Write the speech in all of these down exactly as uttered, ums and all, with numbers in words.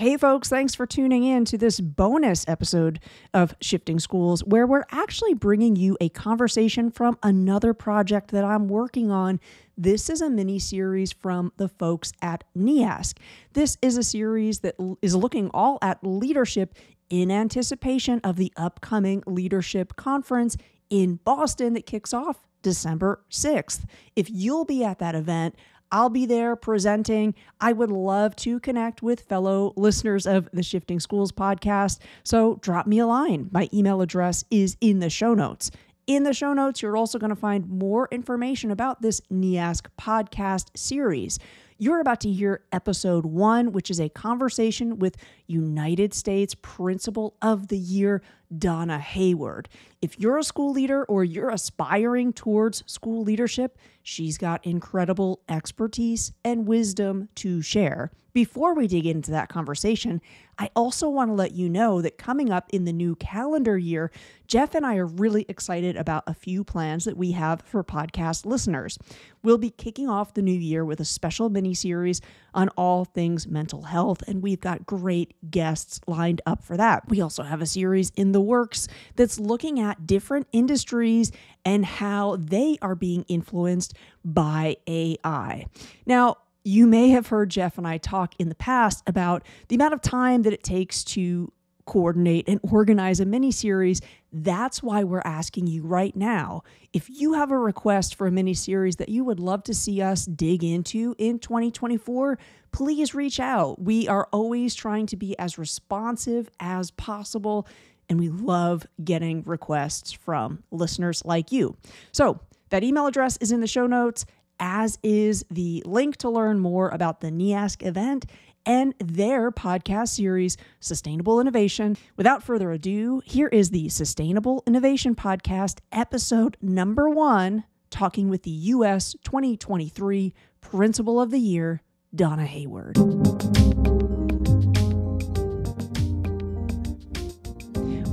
Hey folks, thanks for tuning in to this bonus episode of Shifting Schools, where we're actually bringing you a conversation from another project that I'm working on. This is a mini series from the folks at N E A S C. This is a series that is looking all at leadership in anticipation of the upcoming leadership conference in Boston that kicks off December sixth. If you'll be at that event, I'll be there presenting. I would love to connect with fellow listeners of the Shifting Schools podcast, so drop me a line. My email address is in the show notes. In the show notes, you're also going to find more information about this N E A S C podcast series. You're about to hear episode one, which is a conversation with United States Principal of the Year, Donna Hayward. If you're a school leader or you're aspiring towards school leadership, she's got incredible expertise and wisdom to share. Before we dig into that conversation, I also want to let you know that coming up in the new calendar year, Jeff and I are really excited about a few plans that we have for podcast listeners. We'll be kicking off the new year with a special mini-series on all things mental health, and we've got great guests lined up for that. We also have a series in the works that's looking at different industries and how they are being influenced by A I. Now, you may have heard Jeff and I talk in the past about the amount of time that it takes to coordinate and organize a miniseries. That's why we're asking you right now, if you have a request for a miniseries that you would love to see us dig into in twenty twenty-four, please reach out. We are always trying to be as responsive as possible, and we love getting requests from listeners like you. So that email address is in the show notes, as is the link to learn more about the N E A S C event and their podcast series, Sustainable Innovation. Without further ado, here is the Sustainable Innovation Podcast, episode number one, talking with the U S twenty twenty-three Principal of the Year, Donna Hayward.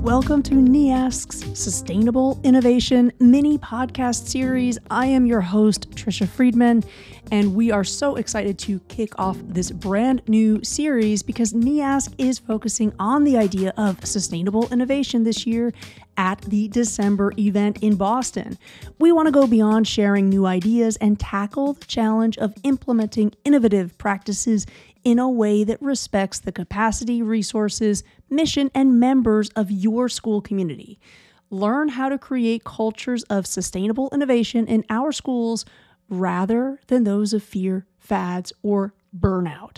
Welcome to N E A S C's Sustainable Innovation mini podcast series. I am your host, Tricia Friedman, and we are so excited to kick off this brand new series because N E A S C is focusing on the idea of sustainable innovation this year at the December event in Boston. We want to go beyond sharing new ideas and tackle the challenge of implementing innovative practices in a way that respects the capacity, resources, mission, and members of your school community. Learn how to create cultures of sustainable innovation in our schools rather than those of fear, fads, or burnout.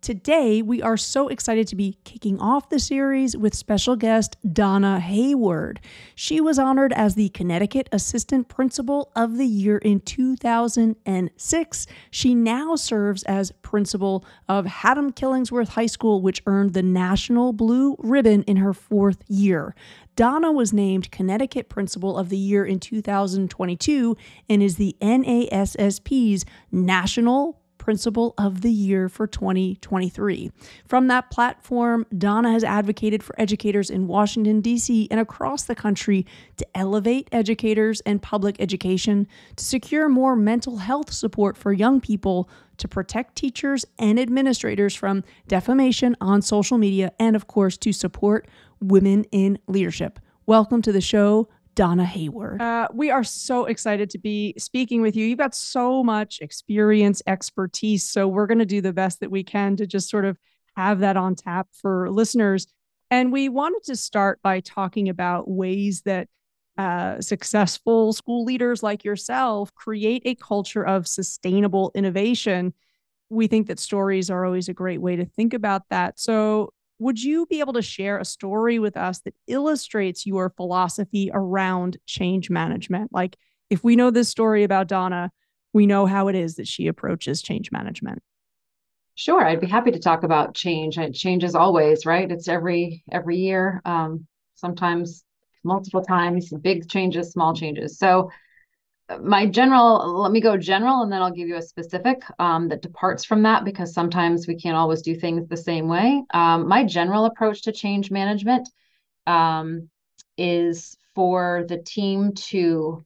Today, we are so excited to be kicking off the series with special guest Donna Hayward. She was honored as the Connecticut Assistant Principal of the Year in two thousand six. She now serves as principal of Haddam Killingsworth High School, which earned the National Blue Ribbon in her fourth year. Donna was named Connecticut Principal of the Year in two thousand twenty-two and is the N A S S P's National Principal of the Year for twenty twenty-three. From that platform, Donna has advocated for educators in Washington, D C and across the country to elevate educators and public education, to secure more mental health support for young people, to protect teachers and administrators from defamation on social media, and of course, to support women in leadership. Welcome to the show, Donna Hayward. Uh, we are so excited to be speaking with you. You've got so much experience, expertise, so we're going to do the best that we can to just sort of have that on tap for listeners. And we wanted to start by talking about ways that uh, successful school leaders like yourself create a culture of sustainable innovation. We think that stories are always a great way to think about that. So would you be able to share a story with us that illustrates your philosophy around change management? Like, if we know this story about Donna, we know how it is that she approaches change management. Sure. I'd be happy to talk about change. And change is always, right? It's every every year, um, sometimes multiple times, big changes, small changes. So my general, let me go general, and then I'll give you a specific um, that departs from that, because sometimes we can't always do things the same way. Um, my general approach to change management um, is for the team to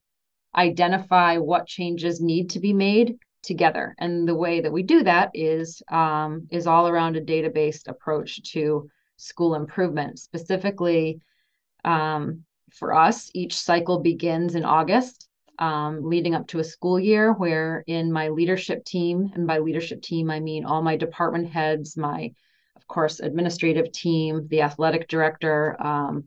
identify what changes need to be made together. And the way that we do that is, um, is all around a data-based approach to school improvement. Specifically, um, for us, each cycle begins in August, um, leading up to a school year, where in my leadership team, and by leadership team, I mean all my department heads, my, of course, administrative team, the athletic director, um,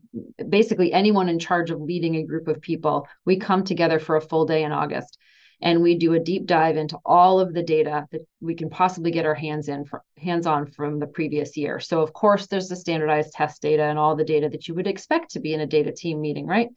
basically anyone in charge of leading a group of people, we come together for a full day in August. And we do a deep dive into all of the data that we can possibly get our hands in, for, hands on from the previous year. So of course, there's the standardized test data and all the data that you would expect to be in a data team meeting, right?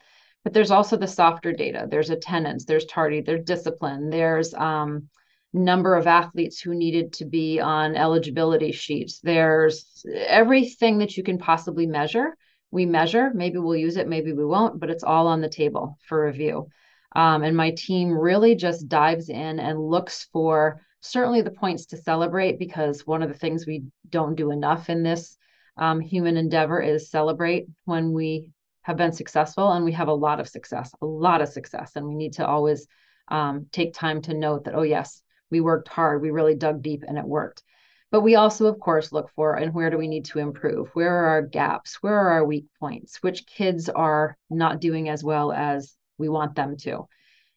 But there's also the softer data. There's attendance, there's tardy, there's discipline, there's um, number of athletes who needed to be on eligibility sheets. There's everything that you can possibly measure. We measure, maybe we'll use it, maybe we won't, but it's all on the table for review. Um, and my team really just dives in and looks for certainly the points to celebrate, because one of the things we don't do enough in this um, human endeavor is celebrate when we have been successful, and we have a lot of success, a lot of success. And we need to always um, take time to note that, oh yes, we worked hard, we really dug deep and it worked. But we also, of course, look for, and where do we need to improve? Where are our gaps? Where are our weak points? Which kids are not doing as well as we want them to?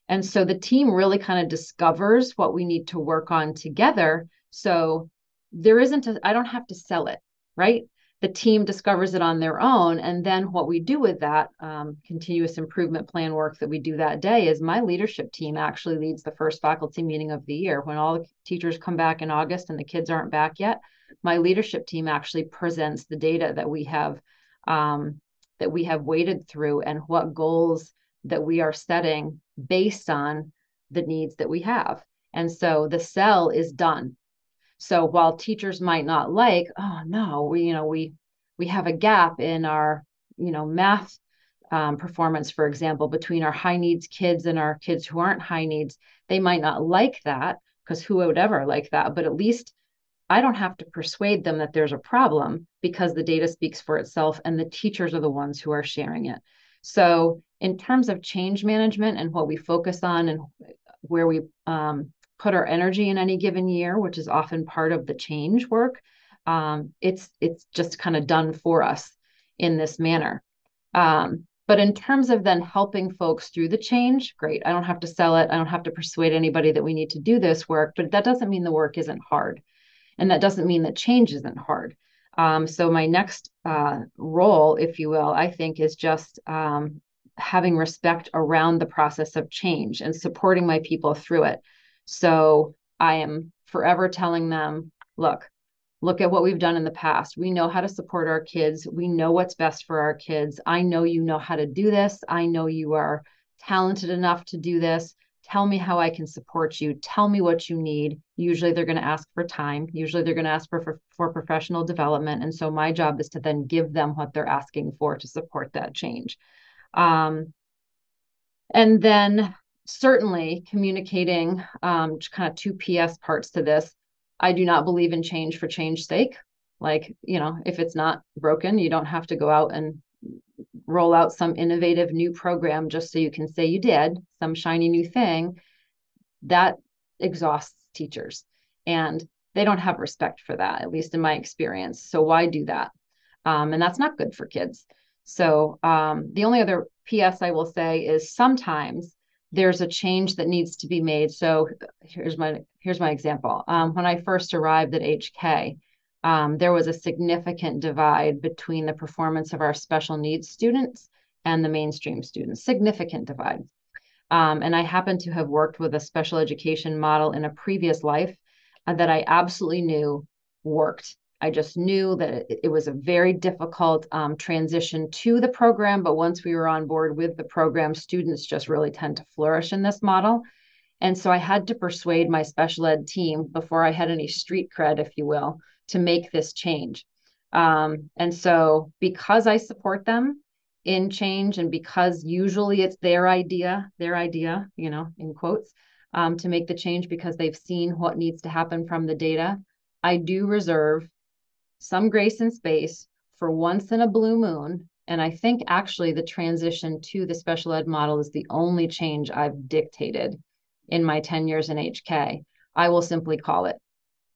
And so the team really kind of discovers what we need to work on together. So there isn't, a, I don't have to sell it, right? The team discovers it on their own. And then what we do with that um, continuous improvement plan work that we do that day is my leadership team actually leads the first faculty meeting of the year. When all the teachers come back in August and the kids aren't back yet, my leadership team actually presents the data that we have, um, that we have waded through, and what goals that we are setting based on the needs that we have. And so the sell is done. So while teachers might not like, oh no, we, you know, we, we have a gap in our, you know, math um, performance, for example, between our high needs kids and our kids who aren't high needs, they might not like that, because who would ever like that? But at least I don't have to persuade them that there's a problem, because the data speaks for itself, and the teachers are the ones who are sharing it. So in terms of change management and what we focus on and where we um, put our energy in any given year, which is often part of the change work, um, it's it's just kind of done for us in this manner. Um, but in terms of then helping folks through the change, great, I don't have to sell it. I don't have to persuade anybody that we need to do this work, but that doesn't mean the work isn't hard. And that doesn't mean that change isn't hard. Um, so my next uh, role, if you will, I think is just um, having respect around the process of change and supporting my people through it. So I am forever telling them, look, look at what we've done in the past. We know how to support our kids. We know what's best for our kids. I know you know how to do this. I know you are talented enough to do this. Tell me how I can support you. Tell me what you need. Usually they're going to ask for time. Usually they're going to ask for, for, for professional development. And so my job is to then give them what they're asking for to support that change. Um, and then certainly communicating um, kind of two P S parts to this. I do not believe in change for change's sake. Like, you know, if it's not broken, you don't have to go out and roll out some innovative new program just so you can say you did some shiny new thing. That exhausts teachers, and they don't have respect for that, at least in my experience. So why do that? Um, and that's not good for kids. So um, the only other P S I will say is sometimes there's a change that needs to be made. So here's my, here's my example. Um, when I first arrived at H K, Um, there was a significant divide between the performance of our special needs students and the mainstream students, significant divide. Um, and I happen to have worked with a special education model in a previous life uh, that I absolutely knew worked. I just knew that it, it was a very difficult um, transition to the program, but once we were on board with the program, students just really tend to flourish in this model. And so I had to persuade my special ed team before I had any street cred, if you will, to make this change. Um, and so because I support them in change, and because usually it's their idea, their idea, you know, in quotes, um, to make the change because they've seen what needs to happen from the data, I do reserve some grace and space for once in a blue moon. And I think actually the transition to the special ed model is the only change I've dictated in my ten years in H K. I will simply call it.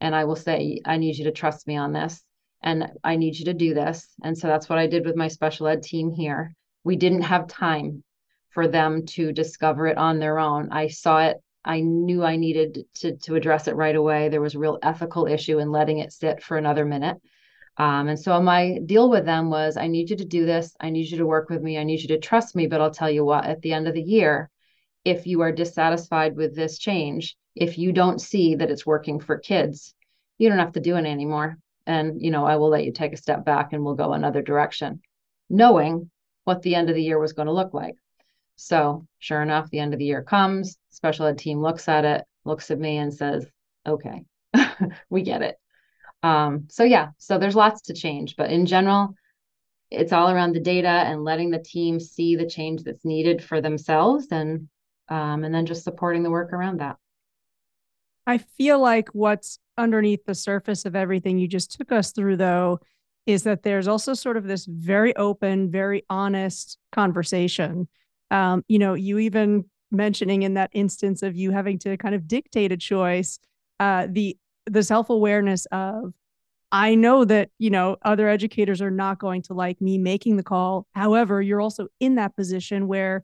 And I will say, I need you to trust me on this, and I need you to do this. And so that's what I did with my special ed team here. We didn't have time for them to discover it on their own. I saw it. I knew I needed to, to address it right away. There was a real ethical issue in letting it sit for another minute. Um, and so my deal with them was, I need you to do this. I need you to work with me. I need you to trust me. But I'll tell you what, at the end of the year, if you are dissatisfied with this change, if you don't see that it's working for kids, you don't have to do it anymore. And, you know, I will let you take a step back and we'll go another direction, knowing what the end of the year was going to look like. So sure enough, the end of the year comes, special ed team looks at it, looks at me and says, okay, we get it. Um, so yeah, so there's lots to change, but in general, it's all around the data and letting the team see the change that's needed for themselves, and, um, and then just supporting the work around that. I feel like what's underneath the surface of everything you just took us through, though, is that there's also sort of this very open, very honest conversation. Um, you know, you even mentioning in that instance of you having to kind of dictate a choice, uh, the the self-awareness of, I know that, you know, other educators are not going to like me making the call. However, you're also in that position where,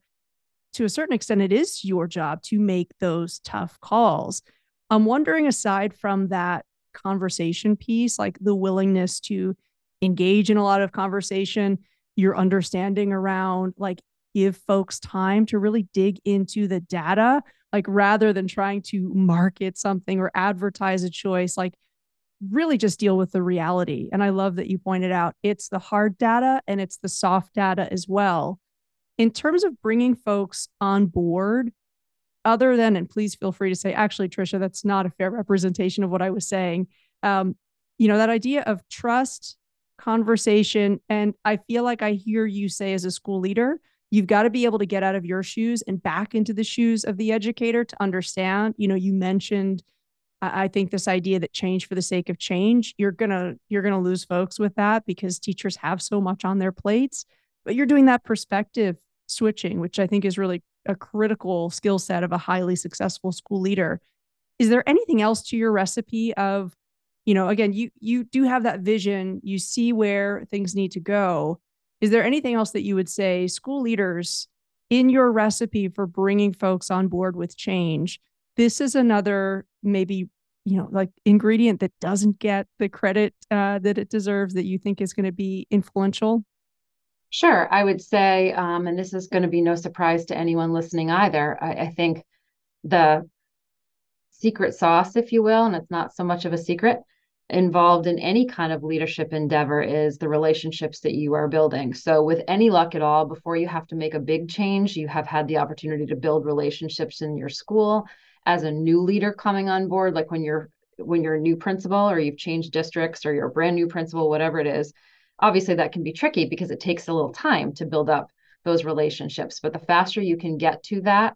to a certain extent, it is your job to make those tough calls. I'm wondering, aside from that conversation piece, like the willingness to engage in a lot of conversation, your understanding around, like, give folks time to really dig into the data, like rather than trying to market something or advertise a choice, like really just deal with the reality. And I love that you pointed out it's the hard data and it's the soft data as well. In terms of bringing folks on board, other than, and please feel free to say, actually, Tricia, that's not a fair representation of what I was saying. Um, you know, that idea of trust, conversation, and I feel like I hear you say as a school leader, you've got to be able to get out of your shoes and back into the shoes of the educator to understand. You know, you mentioned, I think, this idea that change for the sake of change, you're gonna you're gonna lose folks with that because teachers have so much on their plates, but you're doing that perspective switching, which I think is really a critical skill set of a highly successful school leader. Is there anything else to your recipe of, you know, again, you, you do have that vision, you see where things need to go. Is there anything else that you would say school leaders in your recipe for bringing folks on board with change? This is another, maybe, you know, like ingredient that doesn't get the credit uh, that it deserves that you think is going to be influential. Sure. I would say, um, and this is going to be no surprise to anyone listening either, I, I think the secret sauce, if you will, and it's not so much of a secret, involved in any kind of leadership endeavor is the relationships that you are building. So with any luck at all, before you have to make a big change, you have had the opportunity to build relationships in your school. As a new leader coming on board, like when you're when you're a new principal or you've changed districts or you're a brand new principal, whatever it is, obviously, that can be tricky because it takes a little time to build up those relationships. But the faster you can get to that,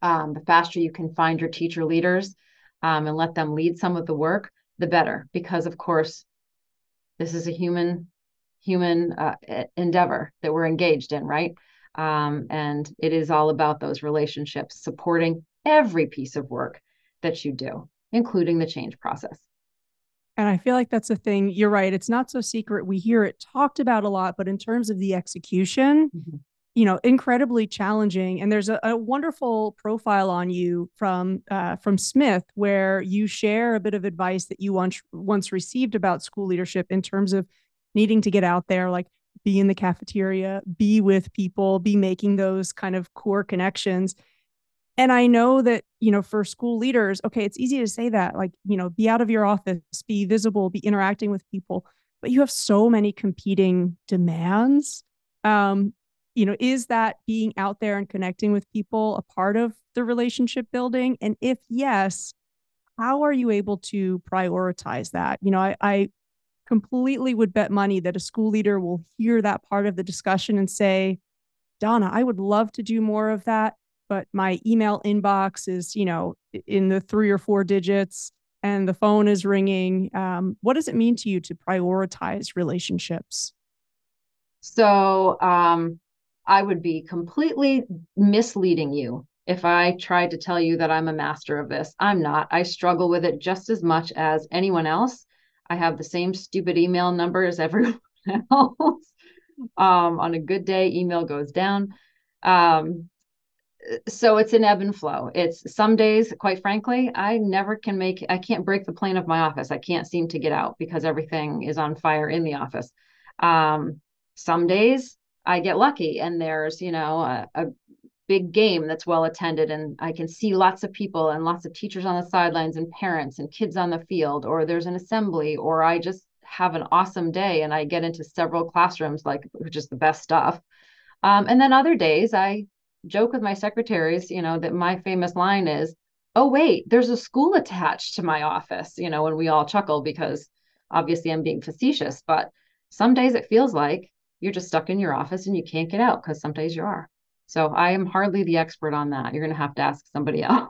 um, the faster you can find your teacher leaders um, and let them lead some of the work, the better. Because, of course, this is a human human uh, endeavor that we're engaged in, right? Um, and it is all about those relationships, supporting every piece of work that you do, including the change process. And I feel like that's a thing. You're right. It's not so secret. We hear it talked about a lot, but in terms of the execution, mm-hmm. you know, incredibly challenging. And there's a, a wonderful profile on you from uh, from Smith, where you share a bit of advice that you once once received about school leadership in terms of needing to get out there, like be in the cafeteria, be with people, be making those kind of core connections. And I know that, you know, for school leaders, okay, it's easy to say that, like, you know, be out of your office, be visible, be interacting with people, but you have so many competing demands. Um, you know, is that being out there and connecting with people a part of the relationship building? And if yes, how are you able to prioritize that? You know, I, I completely would bet money that a school leader will hear that part of the discussion and say, Donna, I would love to do more of that, but my email inbox is, you know, in the three or four digits and the phone is ringing. Um, what does it mean to you to prioritize relationships? So um, I would be completely misleading you if I tried to tell you that I'm a master of this. I'm not. I struggle with it just as much as anyone else. I have the same stupid email number as everyone else. Um, on a good day, email goes down. Um, so it's an ebb and flow. It's some days, quite frankly, I never can make, I can't break the plane of my office. I can't seem to get out because everything is on fire in the office. Um, some days I get lucky and there's, you know, a, a big game that's well attended and I can see lots of people and lots of teachers on the sidelines and parents and kids on the field, or there's an assembly, or I just have an awesome day and I get into several classrooms, like just the best stuff. Um, and then other days I joke with my secretaries, you know, that my famous line is, oh, wait, there's a school attached to my office, you know, and we all chuckle because obviously I'm being facetious, but some days it feels like you're just stuck in your office and you can't get out because some days you are. So I am hardly the expert on that. You're going to have to ask somebody else.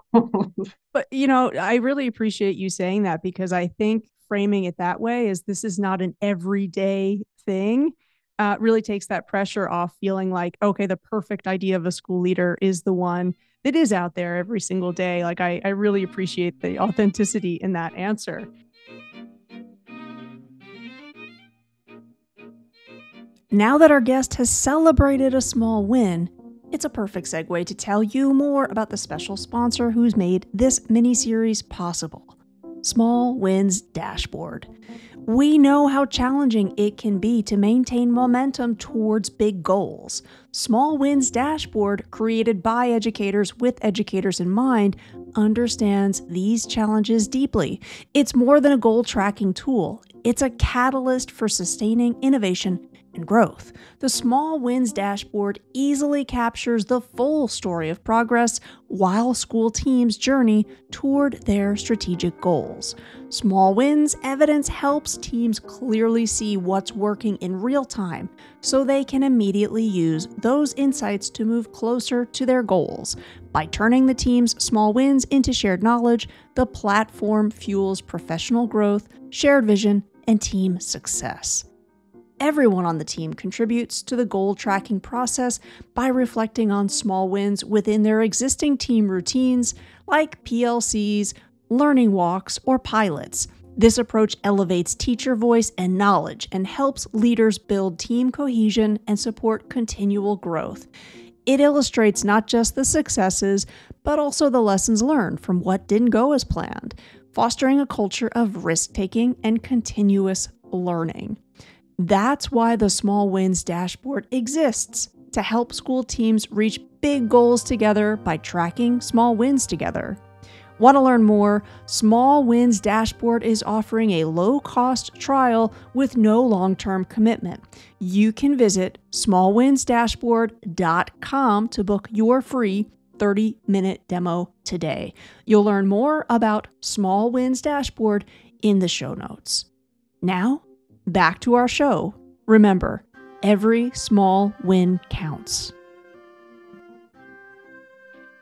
But, you know, I really appreciate you saying that, because I think framing it that way is this is not an everyday thing. Uh, really takes that pressure off, feeling like, okay, the perfect idea of a school leader is the one that is out there every single day. Like I, I really appreciate the authenticity in that answer. Now that our guest has celebrated a small win, it's a perfect segue to tell you more about the special sponsor who's made this mini-series possible, Small Wins Dashboard. We know how challenging it can be to maintain momentum towards big goals. Small Wins Dashboard, created by educators with educators in mind, understands these challenges deeply. It's more than a goal tracking tool. It's a catalyst for sustaining innovation and growth. The Small Wins Dashboard easily captures the full story of progress while school teams journey toward their strategic goals. Small wins evidence helps teams clearly see what's working in real time so they can immediately use those insights to move closer to their goals. By turning the team's small wins into shared knowledge, the platform fuels professional growth, shared vision, and team success. Everyone on the team contributes to the goal tracking process by reflecting on small wins within their existing team routines, like P L Cs, learning walks, or pilots. This approach elevates teacher voice and knowledge and helps leaders build team cohesion and support continual growth. It illustrates not just the successes, but also the lessons learned from what didn't go as planned, fostering a culture of risk-taking and continuous learning. That's why the Small Wins Dashboard exists, to help school teams reach big goals together by tracking small wins together. Want to learn more? Small Wins Dashboard is offering a low-cost trial with no long-term commitment. You can visit small wins dashboard dot com to book your free thirty minute demo today. You'll learn more about Small Wins Dashboard in the show notes. Now, back to our show. Remember, every small win counts.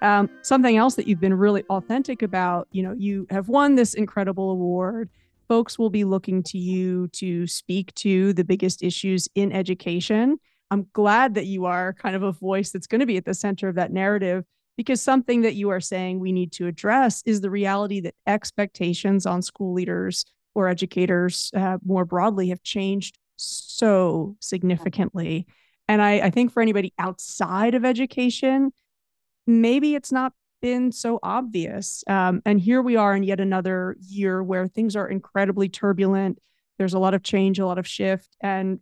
Um, something else that you've been really authentic about, you know, you have won this incredible award. Folks will be looking to you to speak to the biggest issues in education. I'm glad that you are kind of a voice that's going to be at the center of that narrative, because something that you are saying we need to address is the reality that expectations on school leaders or educators uh, more broadly have changed so significantly. And I, I think for anybody outside of education, maybe it's not been so obvious. Um, and here we are in yet another year where things are incredibly turbulent. There's a lot of change, a lot of shift, and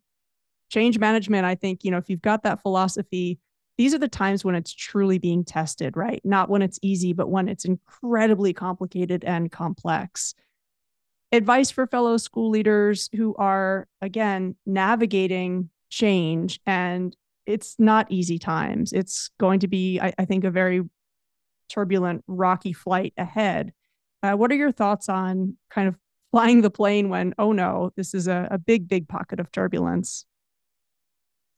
change management. I think, you know, if you've got that philosophy, these are the times when it's truly being tested, right? Not when it's easy, but when it's incredibly complicated and complex. Advice for fellow school leaders who are, again, navigating change, and it's not easy times. It's going to be, I, I think, a very turbulent, rocky flight ahead. Uh, what are your thoughts on kind of flying the plane when, oh no, this is a, a big, big pocket of turbulence?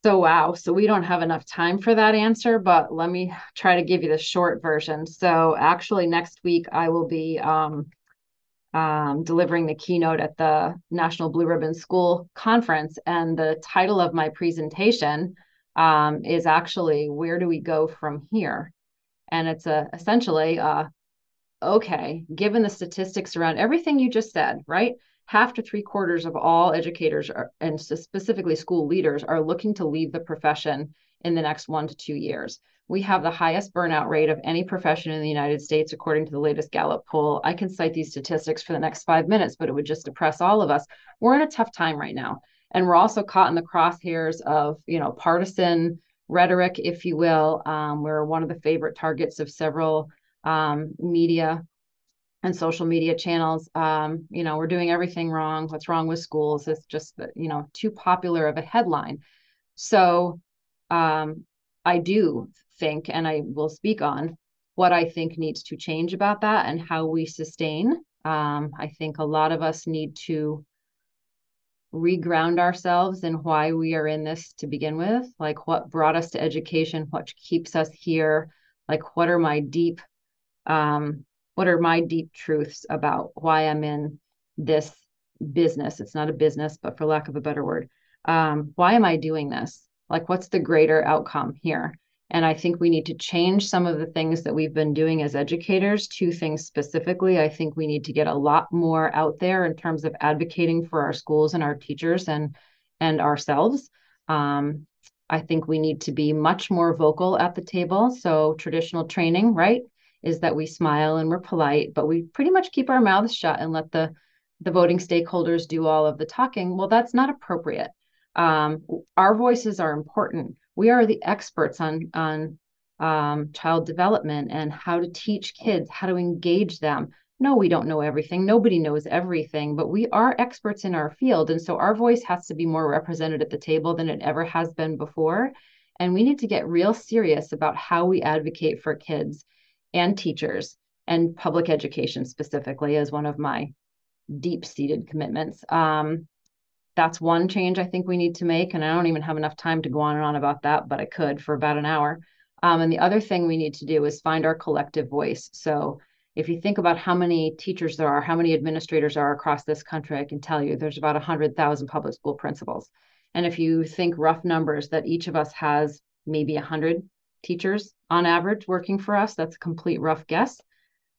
So, wow. So we don't have enough time for that answer, but let me try to give you the short version. So actually next week I will be, um, Um, delivering the keynote at the National Blue Ribbon School Conference. And the title of my presentation um, is actually, Where Do We Go From Here? And it's a, essentially, uh, okay, given the statistics around everything you just said, right? Half to three quarters of all educators are, and specifically school leaders, are looking to leave the profession in the next one to two years. We have the highest burnout rate of any profession in the United States, according to the latest Gallup poll. I can cite these statistics for the next five minutes, but it would just depress all of us. We're in a tough time right now. And we're also caught in the crosshairs of, you know, partisan rhetoric, if you will. Um, we're one of the favorite targets of several um, media and social media channels. Um, you know, we're doing everything wrong. What's wrong with schools? It's just, you know, too popular of a headline. So um, I do think, and I will speak on what I think needs to change about that and how we sustain. Um, I think a lot of us need to reground ourselves in why we are in this to begin with, like what brought us to education, what keeps us here, like what are my deep, um, what are my deep truths about why I'm in this business? It's not a business, but for lack of a better word, um, why am I doing this? Like, what's the greater outcome here? And I think we need to change some of the things that we've been doing as educators. Two things specifically. I think we need to get a lot more out there in terms of advocating for our schools and our teachers and, and ourselves. Um, I think we need to be much more vocal at the table. So traditional training, right, is that we smile and we're polite, but we pretty much keep our mouths shut and let the, the voting stakeholders do all of the talking. Well, that's not appropriate. Um, our voices are important. We are the experts on, on um, child development and how to teach kids, how to engage them. No, we don't know everything. Nobody knows everything, but we are experts in our field. And so our voice has to be more represented at the table than it ever has been before. And we need to get real serious about how we advocate for kids and teachers, and public education specifically as one of my deep-seated commitments. Um, That's one change I think we need to make. And I don't even have enough time to go on and on about that, but I could for about an hour. Um, and the other thing we need to do is find our collective voice. So if you think about how many teachers there are, how many administrators are across this country, I can tell you there's about one hundred thousand public school principals. And if you think rough numbers that each of us has maybe one hundred teachers on average working for us, that's a complete rough guess.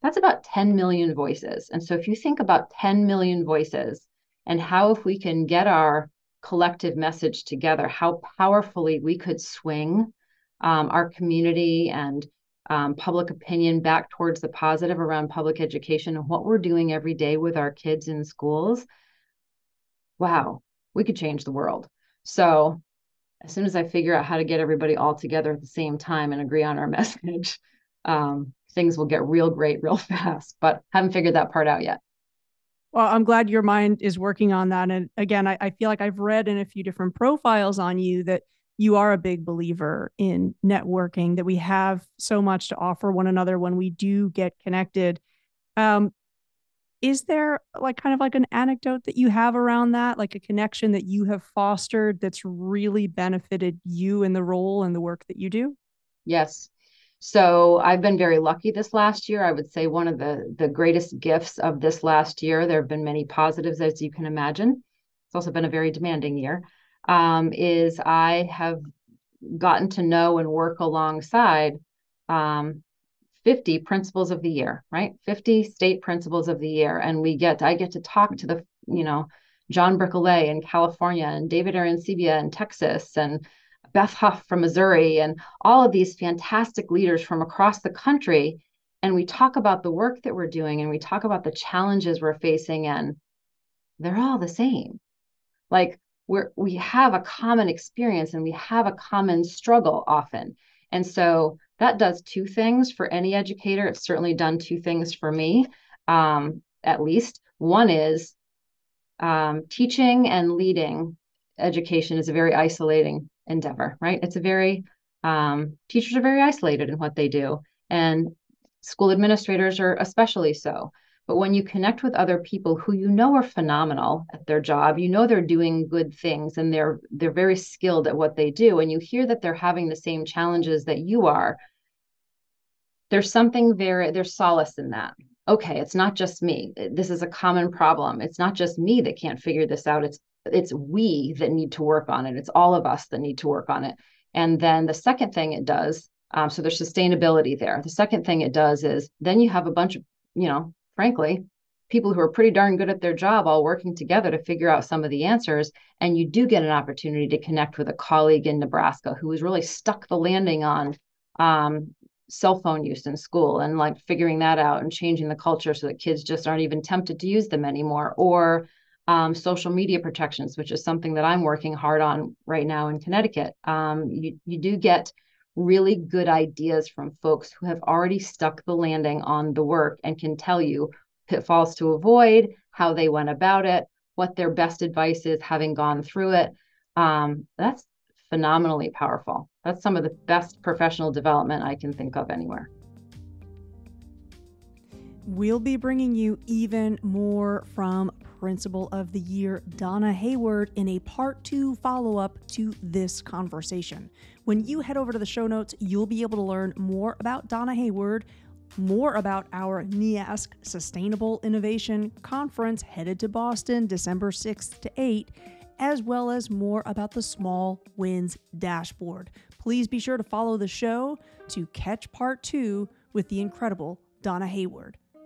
That's about ten million voices. And so if you think about ten million voices, and how, if we can get our collective message together, how powerfully we could swing um, our community and um, public opinion back towards the positive around public education and what we're doing every day with our kids in schools. Wow, we could change the world. So as soon as I figure out how to get everybody all together at the same time and agree on our message, um, things will get real great real fast, but haven't figured that part out yet. Well, I'm glad your mind is working on that. And again, I, I feel like I've read in a few different profiles on you that you are a big believer in networking, that we have so much to offer one another when we do get connected. Um, is there like kind of like an anecdote that you have around that, like a connection that you have fostered that's really benefited you in the role and the work that you do? Yes. So I've been very lucky this last year. I would say one of the, the greatest gifts of this last year, there have been many positives, as you can imagine. It's also been a very demanding year, um, is I have gotten to know and work alongside um, fifty principals of the year, right? fifty state principals of the year. And we get, I get to talk to the, you know, John Bricolet in California and David Aaron Sibia in Texas and Beth Huff from Missouri and all of these fantastic leaders from across the country. And we talk about the work that we're doing and we talk about the challenges we're facing, and they're all the same. Like we're, we have a common experience and we have a common struggle often. And so that does two things for any educator. It's certainly done two things for me, um, at least. One is um, teaching and leading education is a very isolating endeavor, right? It's a very, um, teachers are very isolated in what they do, and school administrators are especially so. But when you connect with other people who you know are phenomenal at their job, you know they're doing good things and they're they're very skilled at what they do, and you hear that they're having the same challenges that you are, there's something very, there's solace in that. Okay, it's not just me. This is a common problem. It's not just me that can't figure this out. It's It's we that need to work on it. It's all of us that need to work on it. And then the second thing it does Um, so there's sustainability there. The second thing it does is then you have a bunch of, you know, frankly, people who are pretty darn good at their job all working together to figure out some of the answers. And you do get an opportunity to connect with a colleague in Nebraska who was really stuck the landing on um, cell phone use in school and like figuring that out and changing the culture so that kids just aren't even tempted to use them anymore, or um, social media protections, which is something that I'm working hard on right now in Connecticut. Um, you, you do get really good ideas from folks who have already stuck the landing on the work and can tell you pitfalls to avoid, how they went about it, what their best advice is having gone through it. Um, that's phenomenally powerful. That's some of the best professional development I can think of anywhere. We'll be bringing you even more from Principal of the Year Donna Hayward in a part two follow-up to this conversation. When you head over to the show notes, you'll be able to learn more about Donna Hayward, more about our NEASC Sustainable Innovation Conference headed to Boston December sixth to eighth, as well as more about the Small Wins Dashboard. Please be sure to follow the show to catch part two with the incredible Donna Hayward.